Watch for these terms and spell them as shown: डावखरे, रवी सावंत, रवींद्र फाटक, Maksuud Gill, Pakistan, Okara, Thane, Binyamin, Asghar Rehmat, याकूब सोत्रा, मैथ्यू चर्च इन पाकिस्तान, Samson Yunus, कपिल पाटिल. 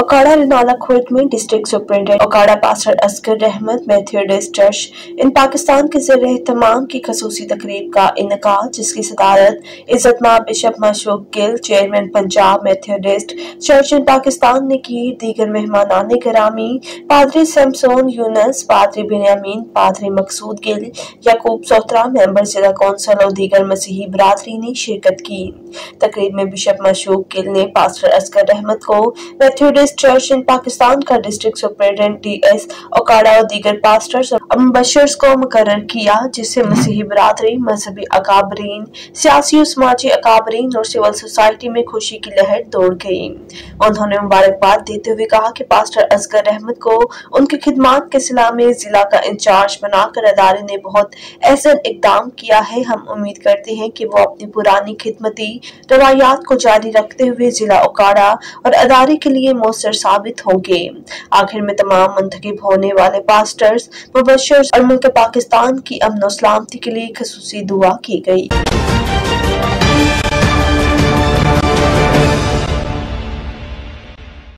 Okada is an equipment district superintendent Okada Pastor Asghar Rehmat Matthew Church in Pakistan के ज़रिए तमाम की खसूसी तकरीब का इनकार जिसकी सदारत इज़्ज़तमान bishop Maqsood Gill chairman Punjab मैथ्यू चर्च इन पाकिस्तान ने की। दीगर मेहमानान गिरामी पादरी सैमसन यूनस, पादरी बिन्यामीन, पादरी मकसूद गिल, याकूब सोत्रा, मेंबर जिला कौंसल और दीगर मसीही बरादरी ने शिरकत की। तकरीब में बिशप मकसूद गिल ने पास्टर असगर रहमत को मैथ्यू चर्च इन पाकिस्तान का डिस्ट्रिक्ट सुपरिटेंडेंट DS ओकाड़ा और दीगर पास्टर्स और मुबशर्स को मुकर्रर किया, जिससे मसीही बरादरी, मजहबी अकाबरीन, सियासी और समाजी अकाबरीन और सिविल सोसाइटी में खुशी की लहर दौड़ गई। उन्होंने मुबारकबाद देते हुए कहा कि पास्टर असगर रहमत को उनकी खिदमात के सिलसिले में जिला का इंचार्ज बनाकर अदारे ने बहुत अहसन इकदाम किया है। हम उम्मीद करते हैं कि वो अपनी पुरानी खिदमती रवायात को जारी रखते हुए जिला ओकाड़ा और अदारे के लिए मौसर साबित होंगे। आखिर में तमाम मंतखब होने वाले पास्टर्स, मुबशर्स और मुल्क पाकिस्तान की अमन और सलामती के लिए खसूसी दुआ की गई।